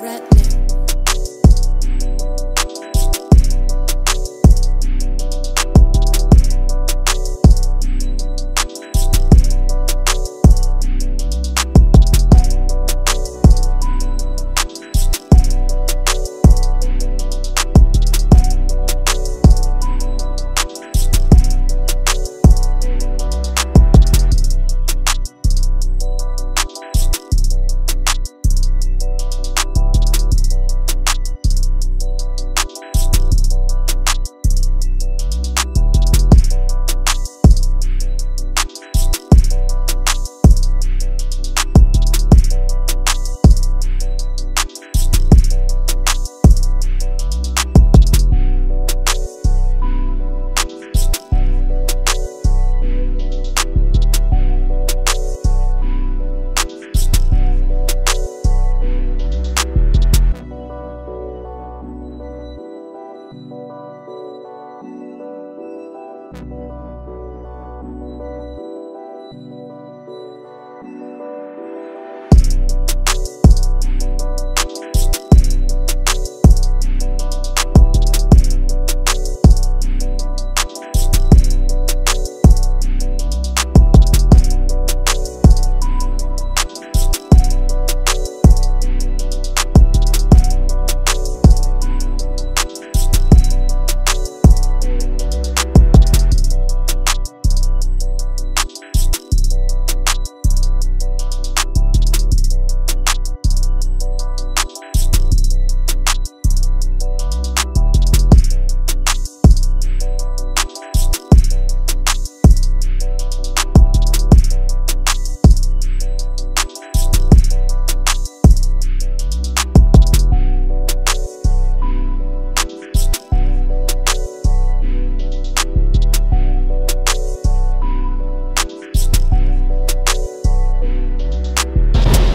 right now.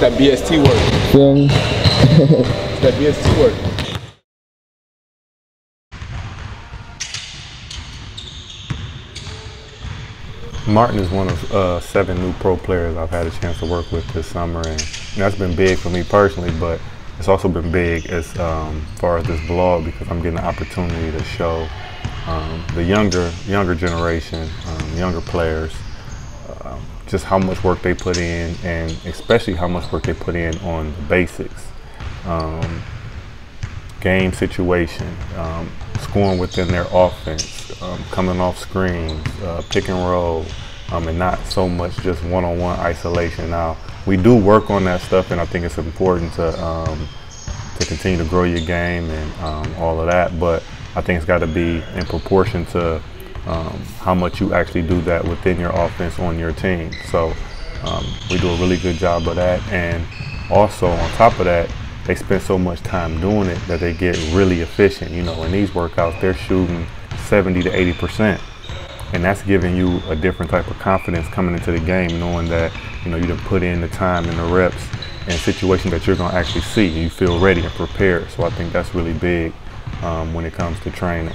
That BST work. Film. That BST work. Martin is one of 7 new pro players I've had a chance to work with this summer, and that's been big for me personally, but it's also been big as far as this blog, because I'm getting the opportunity to show the younger generation, younger players, just how much work they put in, and especially how much work they put in on the basics. Game situation, scoring within their offense, coming off screens, pick and roll, and not so much just one-on-one isolation. Now, we do work on that stuff, and I think it's important to continue to grow your game and all of that, but I think it's got to be in proportion to how much you actually do that within your offense on your team. So we do a really good job of that, and also on top of that, they spend so much time doing it that they get really efficient. You know, in these workouts, they're shooting 70% to 80%, and that's giving you a different type of confidence coming into the game, knowing that you know you done put in the time and the reps in a situation that you're gonna actually see. You feel ready and prepared. So I think that's really big when it comes to training.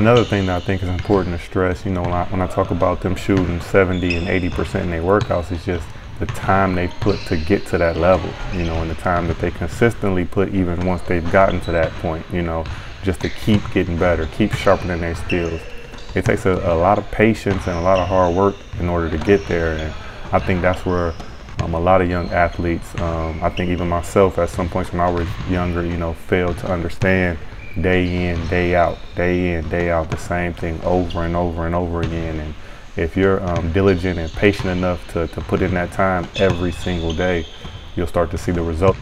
Another thing that I think is important to stress, you know, when I talk about them shooting 70 and 80% in their workouts, is just the time they put to get to that level, you know, and the time that they consistently put even once they've gotten to that point, you know, just to keep getting better, keep sharpening their skills. It takes a lot of patience and a lot of hard work in order to get there, and I think that's where a lot of young athletes, I think even myself at some points when I was younger, you know, failed to understand day in, day out, the same thing over and over and over again. And if you're diligent and patient enough to put in that time every single day, you'll start to see the result.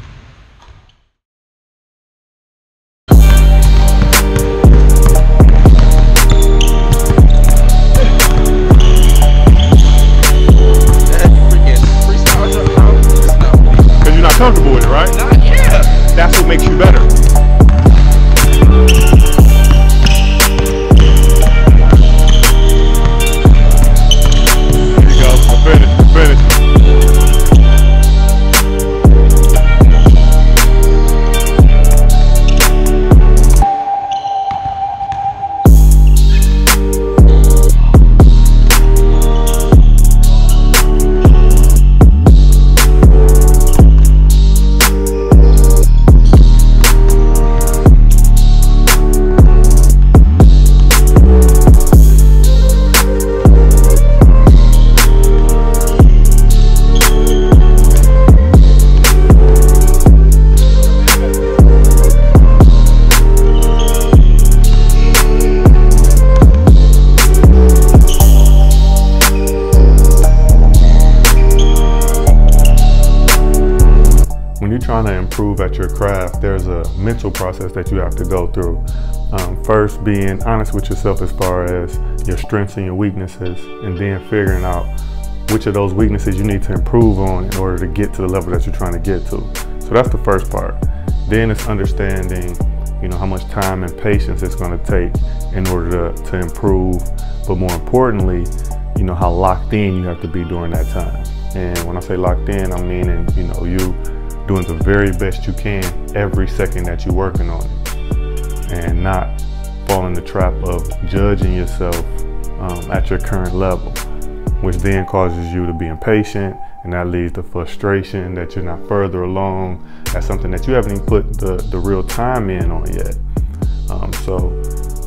Trying to improve at your craft, there's a mental process that you have to go through. First, being honest with yourself as far as your strengths and your weaknesses, and then figuring out which of those weaknesses you need to improve on in order to get to the level that you're trying to get to. So that's the first part. Then it's understanding, you know, how much time and patience it's going to take in order to improve, but more importantly, you know, how locked in you have to be during that time. And when I say locked in, I mean, and you know, you doing the very best you can every second that you're working on it, and not fall in the trap of judging yourself at your current level, which then causes you to be impatient, and that leads to frustration that you're not further along at something that you haven't even put the real time in on yet. So,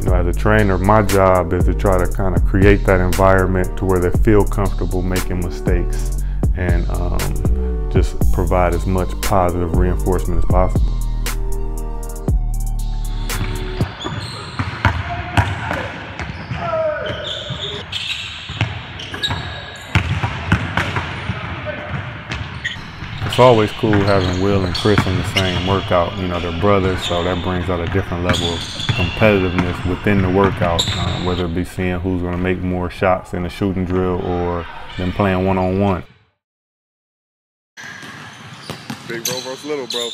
you know, as a trainer, my job is to try to kind of create that environment to where they feel comfortable making mistakes, and just provide as much positive reinforcement as possible. It's always cool having Will and Kris in the same workout. You know, they're brothers, so that brings out a different level of competitiveness within the workout, whether it be seeing who's gonna make more shots in a shooting drill or them playing one-on-one. Big bro versus little bro.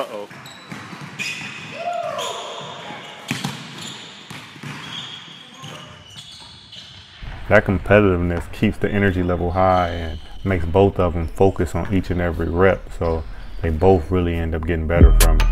Uh-oh. That competitiveness keeps the energy level high and makes both of them focus on each and every rep, so they both really end up getting better from it.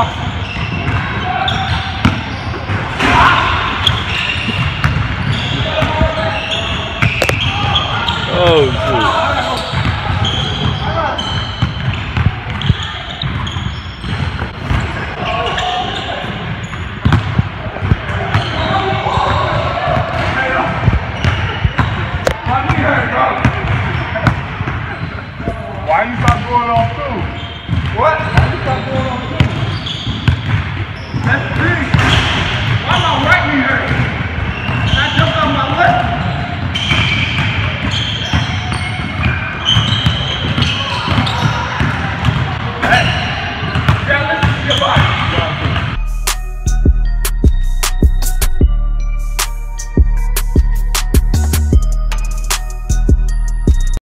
Oh, geez. Why you stop going on two? What? Why you stop going on two?